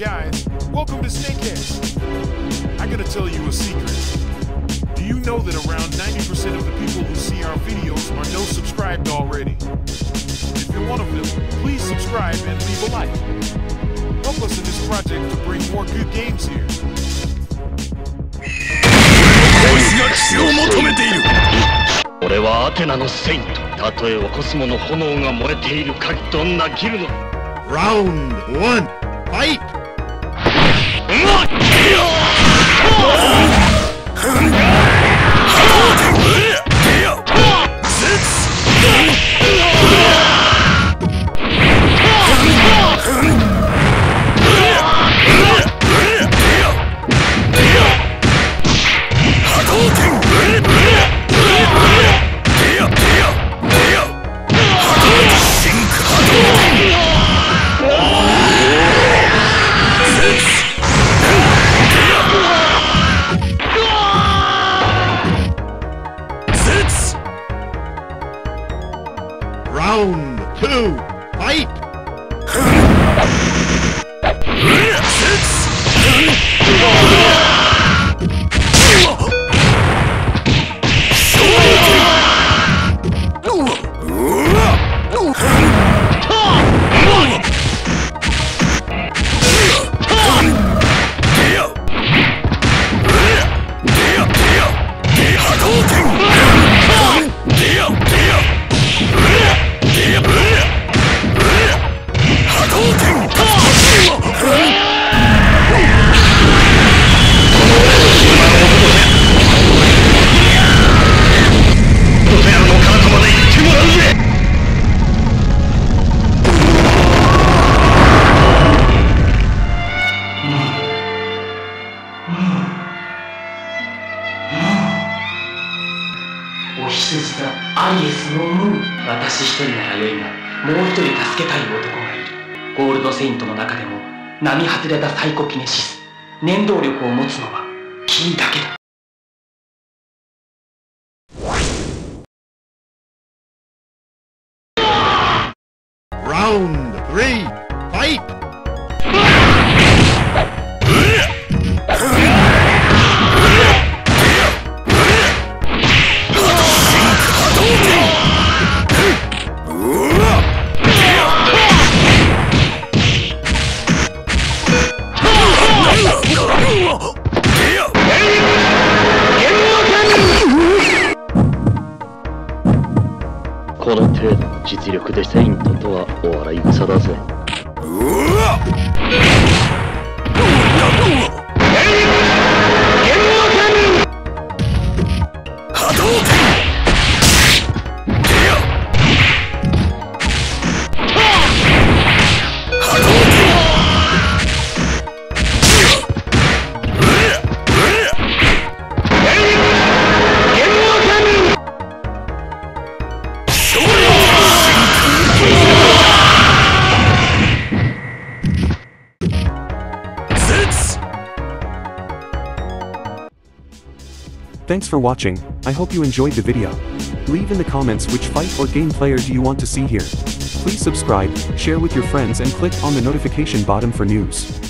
guys, welcome to Snakehead. I gotta tell you a secret. Do you know that around 90% of the people who see our videos are no subscribed already? If you're one of them, please subscribe and leave a like. Help us in this project to bring more good games here. Round one, fight! Round two, fight! Since the ISのムーン、私一人ならよいが、もう一人助けたい男がいる。ゴールドセイントの中でも、並外れたサイコキネシス、念動力を持つのは君だけだ。Round 3 Fight! Thanks for watching, I hope you enjoyed the video. Leave in the comments which fight or game player do you want to see here. Please subscribe, share with your friends and click on the notification button for news.